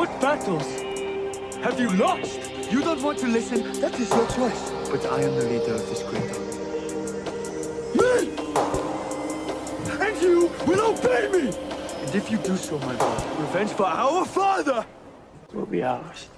What battles have you lost? You don't want to listen, that is your choice. But I am the leader of this great army. Me! And you will obey me! And if you do so, my brother, revenge for our father will be ours.